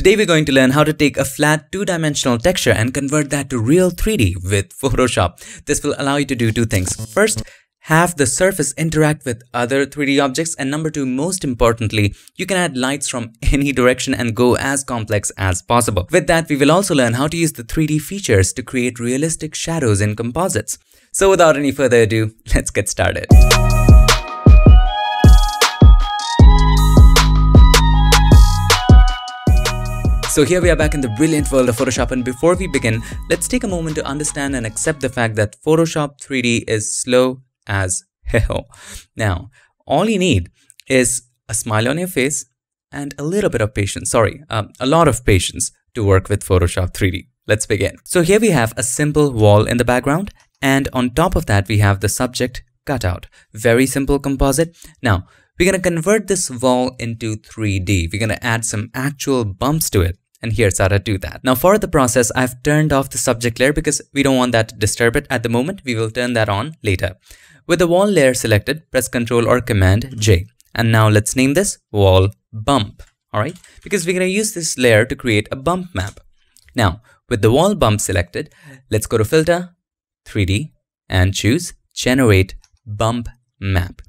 Today we're going to learn how to take a flat two-dimensional texture and convert that to real 3D with Photoshop. This will allow you to do two things. First, have the surface interact with other 3D objects, and number two, most importantly, you can add lights from any direction and go as complex as possible. With that, we will also learn how to use the 3D features to create realistic shadows in composites. So without any further ado, let's get started. So here we are back in the brilliant world of Photoshop, and before we begin, let's take a moment to understand and accept the fact that Photoshop 3D is slow as hell. Now, all you need is a smile on your face and a little bit of patience, a lot of patience to work with Photoshop 3D. Let's begin. So here we have a simple wall in the background, and on top of that we have the subject cutout. Very simple composite. Now, we're going to convert this wall into 3D. We're going to add some actual bumps to it. And here's how to do that. Now for the process, I've turned off the subject layer because we don't want that to disturb it at the moment. We will turn that on later. With the wall layer selected, press Ctrl or Command J. And now let's name this wall bump. Alright, because we're going to use this layer to create a bump map. Now with the wall bump selected, let's go to Filter, 3D, and choose Generate Bump Map.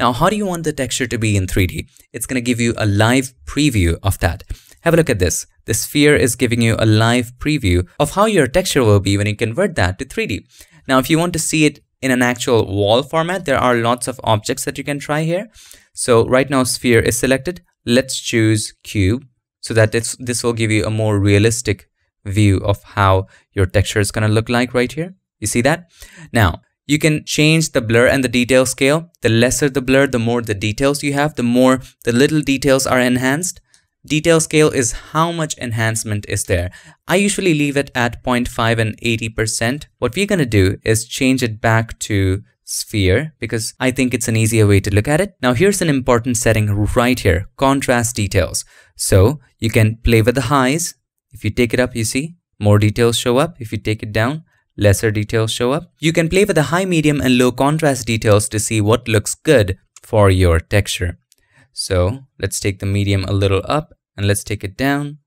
Now, how do you want the texture to be in 3D? It's going to give you a live preview of that. Have a look at this. The sphere is giving you a live preview of how your texture will be when you convert that to 3D. Now, if you want to see it in an actual wall format, there are lots of objects that you can try here. So right now, sphere is selected. Let's choose cube so that this will give you a more realistic view of how your texture is going to look like right here. You see that? Now, you can change the blur and the detail scale. The lesser the blur, the more the details you have, the more the little details are enhanced. Detail scale is how much enhancement is there. I usually leave it at 0.5 and 80%. What we're going to do is change it back to sphere because I think it's an easier way to look at it. Now here's an important setting right here, contrast details. So you can play with the highs. If you take it up, you see more details show up. If you take it down, lesser details show up. You can play with the high, medium, and low contrast details to see what looks good for your texture. So let's take the medium a little up and let's take it down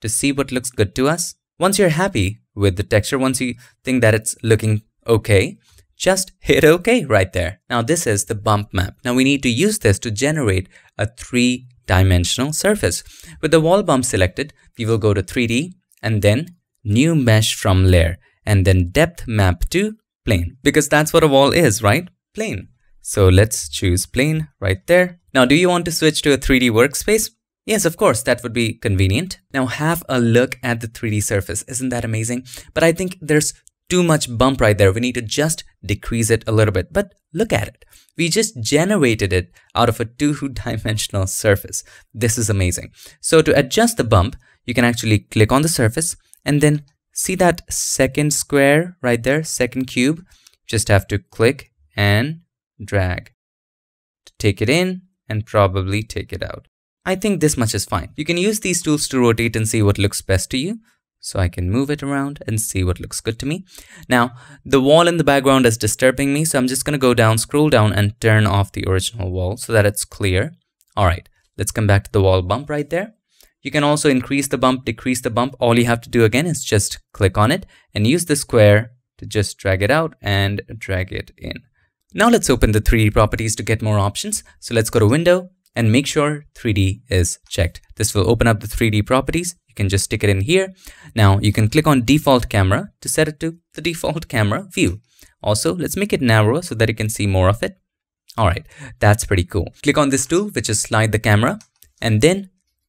to see what looks good to us. Once you're happy with the texture, once you think that it's looking okay, just hit OK right there. Now this is the bump map. Now we need to use this to generate a three-dimensional surface. With the wall bump selected, we will go to 3D and then New Mesh from Layer, and then depth map to plane, because that's what a wall is, right? Plane. So let's choose plane right there. Now, do you want to switch to a 3D workspace? Yes, of course, that would be convenient. Now have a look at the 3D surface. Isn't that amazing? But I think there's too much bump right there. We need to just decrease it a little bit, but look at it. We just generated it out of a two-dimensional surface. This is amazing. So to adjust the bump, you can actually click on the surface and then see that second square right there, second cube? Just have to click and drag to take it in and probably take it out. I think this much is fine. You can use these tools to rotate and see what looks best to you. So I can move it around and see what looks good to me. Now, the wall in the background is disturbing me, so I'm just gonna go down, scroll down and turn off the original wall so that it's clear. All right, let's come back to the wall bump right there. You can also increase the bump, decrease the bump. All you have to do again is just click on it and use the square to just drag it out and drag it in. Now let's open the 3D properties to get more options. So let's go to Window and make sure 3D is checked. This will open up the 3D properties. You can just stick it in here. Now you can click on Default Camera to set it to the default camera view. Also, let's make it narrower so that you can see more of it. All right, that's pretty cool. Click on this tool, which is Slide the Camera, and then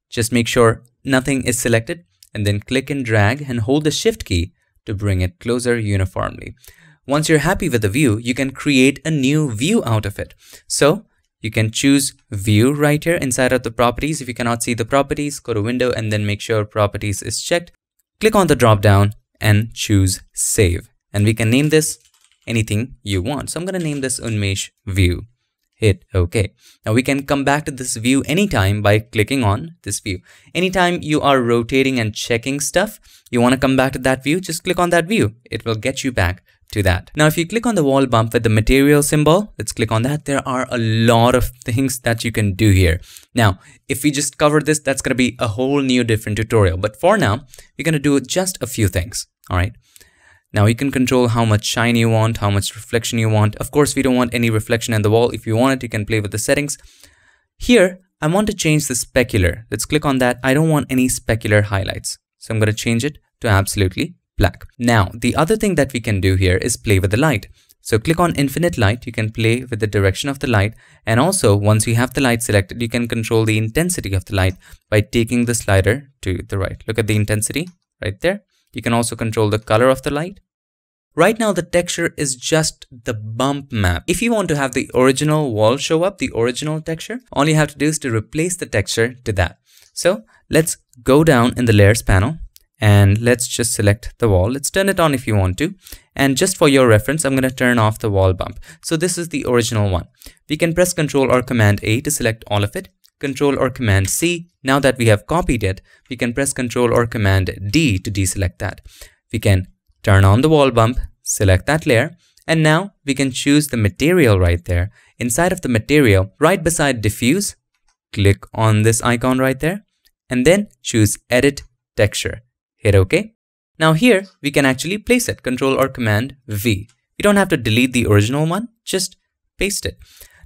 just make sure nothing is selected and then click and drag and hold the Shift key to bring it closer uniformly. Once you're happy with the view, you can create a new view out of it. So you can choose View right here inside of the properties. If you cannot see the properties, go to Window and then make sure Properties is checked. Click on the drop down and choose Save. And we can name this anything you want. So I'm going to name this Unmesh View. Hit OK. Now we can come back to this view anytime by clicking on this view. Anytime you are rotating and checking stuff, you want to come back to that view, just click on that view. It will get you back to that. Now, if you click on the wall bump with the material symbol, let's click on that. There are a lot of things that you can do here. Now, if we just cover this, that's going to be a whole new different tutorial. But for now, we're going to do just a few things. All right. Now you can control how much shine you want, how much reflection you want. Of course, we don't want any reflection in the wall. If you want it, you can play with the settings. Here, I want to change the specular. Let's click on that. I don't want any specular highlights. So I'm going to change it to absolutely black. Now, the other thing that we can do here is play with the light. So click on infinite light. You can play with the direction of the light. And also, once you have the light selected, you can control the intensity of the light by taking the slider to the right. Look at the intensity right there. You can also control the color of the light. Right now, the texture is just the bump map. If you want to have the original wall show up, the original texture, all you have to do is to replace the texture to that. So let's go down in the layers panel and let's just select the wall. Let's turn it on if you want to. And just for your reference, I'm going to turn off the wall bump. So this is the original one. We can press Ctrl or Command A to select all of it. Ctrl or Command C. Now that we have copied it, we can press Ctrl or Command D to deselect that. We can turn on the wall bump, select that layer, and now we can choose the material right there. Inside of the material, right beside diffuse, click on this icon right there, and then choose Edit Texture. Hit OK. Now here, we can actually place it, Ctrl or Command V. You don't have to delete the original one, just paste it.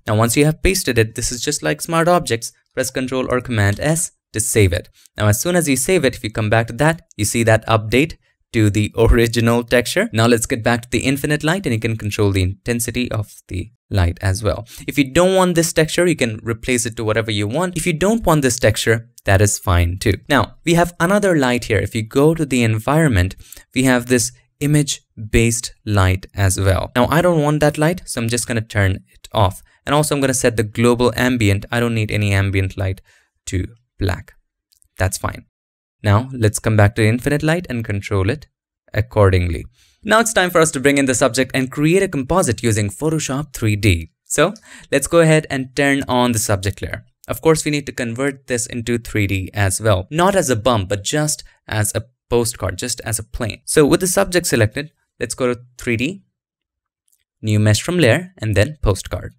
Now once you have pasted it, this is just like smart objects. Press Ctrl or Command S to save it. Now as soon as you save it, if you come back to that, you see that update to the original texture. Now let's get back to the infinite light and you can control the intensity of the light as well. If you don't want this texture, you can replace it to whatever you want. If you don't want this texture, that is fine too. Now we have another light here. If you go to the environment, we have this image-based light as well. Now I don't want that light, so I'm just going to turn it off. And also I'm going to set the global ambient. I don't need any ambient light to black. That's fine. Now let's come back to the infinite light and control it accordingly. Now it's time for us to bring in the subject and create a composite using Photoshop 3D. So let's go ahead and turn on the subject layer. Of course, we need to convert this into 3D as well. Not as a bump, but just as a postcard, just as a plane. So with the subject selected, let's go to 3D, new mesh from layer, and then postcard.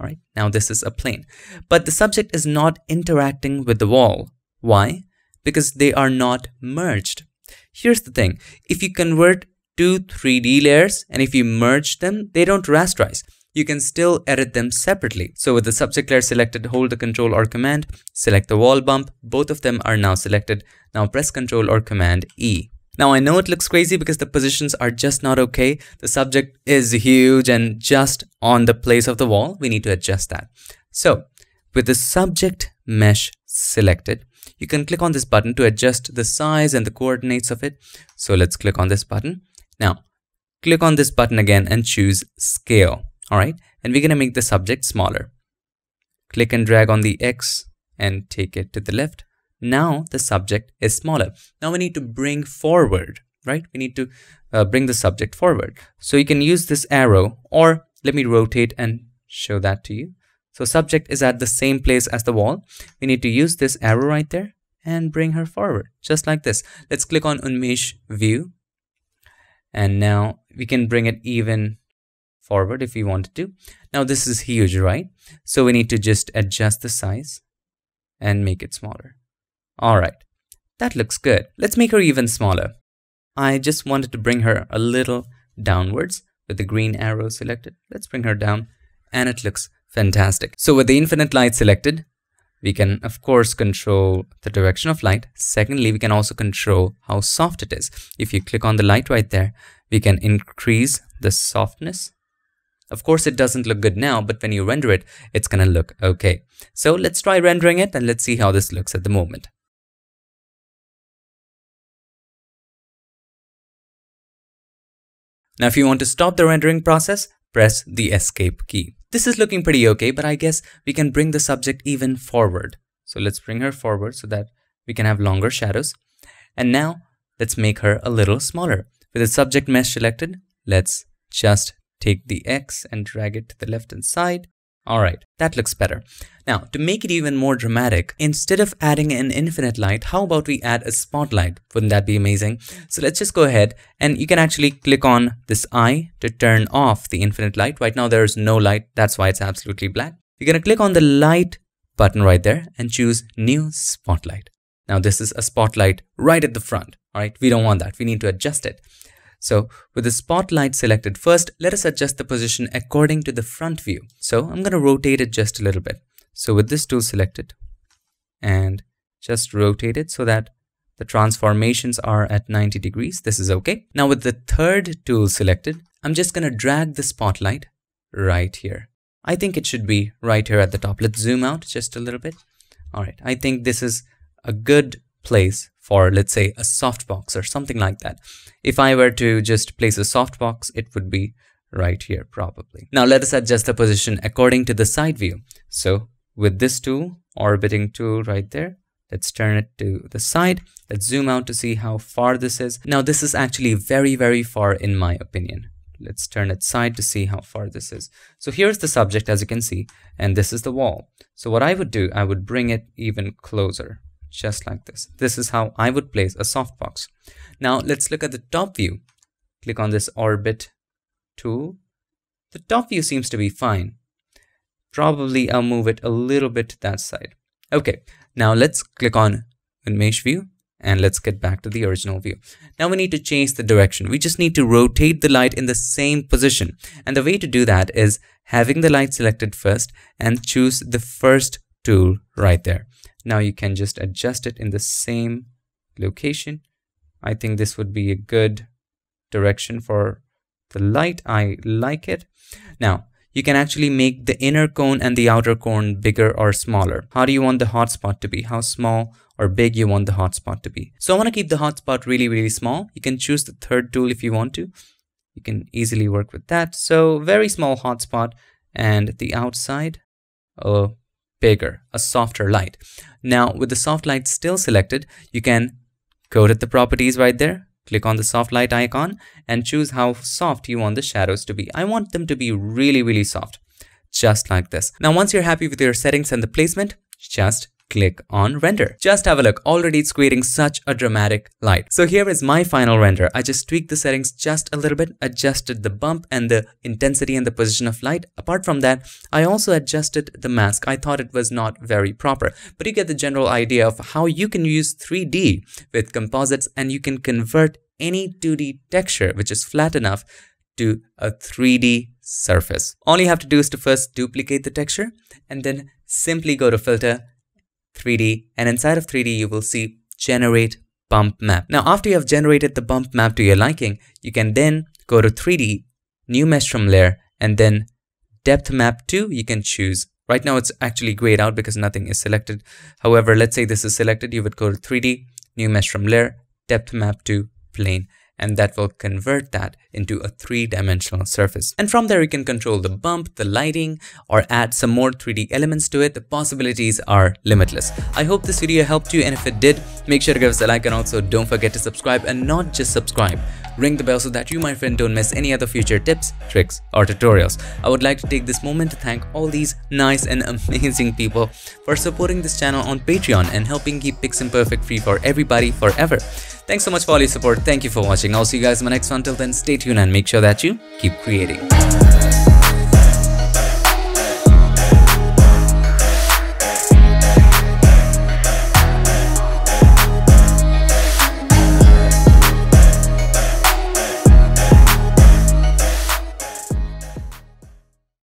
All right, now this is a plane, but the subject is not interacting with the wall. Why? Because they are not merged. Here's the thing. If you convert two 3D layers and if you merge them, they don't rasterize. You can still edit them separately. So with the subject layer selected, hold the Control or Command, select the wall bump. Both of them are now selected. Now press Control or Command E. Now I know it looks crazy because the positions are just not okay. The subject is huge and just on the place of the wall. We need to adjust that. So with the subject mesh selected, you can click on this button to adjust the size and the coordinates of it. So let's click on this button. Now click on this button again and choose scale. All right. And we're going to make the subject smaller. Click and drag on the X and take it to the left. Now the subject is smaller. Now we need to bring forward, right? We need to bring the subject forward. So you can use this arrow, or let me rotate and show that to you. So subject is at the same place as the wall. We need to use this arrow right there and bring her forward, just like this. Let's click on Unmesh View. And now we can bring it even forward if we wanted to. Now this is huge, right? So we need to just adjust the size and make it smaller. All right, that looks good. Let's make her even smaller. I just wanted to bring her a little downwards with the green arrow selected. Let's bring her down and it looks fantastic. So with the infinite light selected, we can of course control the direction of light. Secondly, we can also control how soft it is. If you click on the light right there, we can increase the softness. Of course, it doesn't look good now, but when you render it, it's gonna look okay. So let's try rendering it and let's see how this looks at the moment. Now, if you want to stop the rendering process, press the escape key. This is looking pretty okay, but I guess we can bring the subject even forward. So let's bring her forward so that we can have longer shadows. And now let's make her a little smaller. With the subject mesh selected, let's just take the X and drag it to the left hand side. Alright, that looks better. Now, to make it even more dramatic, instead of adding an infinite light, how about we add a spotlight? Wouldn't that be amazing? So let's just go ahead and you can actually click on this eye to turn off the infinite light. Right now there is no light, that's why it's absolutely black. You're going to click on the light button right there and choose new spotlight. Now this is a spotlight right at the front. Alright, we don't want that, we need to adjust it. So with the spotlight selected first, let us adjust the position according to the front view. So I'm going to rotate it just a little bit. So with this tool selected and just rotate it so that the transformations are at 90 degrees. This is okay. Now with the third tool selected, I'm just going to drag the spotlight right here. I think it should be right here at the top. Let's zoom out just a little bit. All right. I think this is a good place for, let's say, a softbox or something like that. If I were to just place a softbox, it would be right here probably. Now let us adjust the position according to the side view. So with this tool, orbiting tool right there, let's turn it to the side. Let's zoom out to see how far this is. Now this is actually very, very far in my opinion. Let's turn it side to see how far this is. So here's the subject as you can see, and this is the wall. So what I would do, I would bring it even closer. Just like this. This is how I would place a softbox. Now let's look at the top view. Click on this orbit tool. The top view seems to be fine. Probably I'll move it a little bit to that side. Okay, now let's click on mesh view and let's get back to the original view. Now we need to change the direction. We just need to rotate the light in the same position. And the way to do that is having the light selected first and choose the first tool right there. Now you can just adjust it in the same location. I think this would be a good direction for the light. I like it. Now you can actually make the inner cone and the outer cone bigger or smaller. How do you want the hotspot to be? How small or big you want the hotspot to be? So I want to keep the hotspot really, really small. You can choose the third tool if you want to. You can easily work with that. So very small hotspot and the outside. Oh. Bigger, a softer light. Now with the soft light still selected, you can go to the properties right there, click on the soft light icon and choose how soft you want the shadows to be. I want them to be really, really soft, just like this. Now once you're happy with your settings and the placement, just click on render. Just have a look, already it's creating such a dramatic light. So here is my final render. I just tweaked the settings just a little bit, adjusted the bump and the intensity and the position of light. Apart from that, I also adjusted the mask. I thought it was not very proper, but you get the general idea of how you can use 3D with composites and you can convert any 2D texture, which is flat enough, to a 3D surface. All you have to do is to first duplicate the texture and then simply go to filter, 3D, and inside of 3D you will see generate bump map. Now after you have generated the bump map to your liking, you can then go to 3D, new mesh from layer, and then depth map 2 you can choose. Right now it's actually grayed out because nothing is selected. However, let's say this is selected, you would go to 3D, new mesh from layer, depth map 2 plane, and that will convert that into a 3D surface. And from there you can control the bump, the lighting, or add some more 3D elements to it. The possibilities are limitless. I hope this video helped you, and if it did, make sure to give us a like and also don't forget to subscribe, and not just subscribe. Ring the bell so that you, my friend, don't miss any other future tips, tricks, or tutorials. I would like to take this moment to thank all these nice and amazing people for supporting this channel on Patreon and helping keep PiXimperfect free for everybody forever. Thanks so much for all your support. Thank you for watching. I'll see you guys in my next one. Till then, stay tuned and make sure that you keep creating.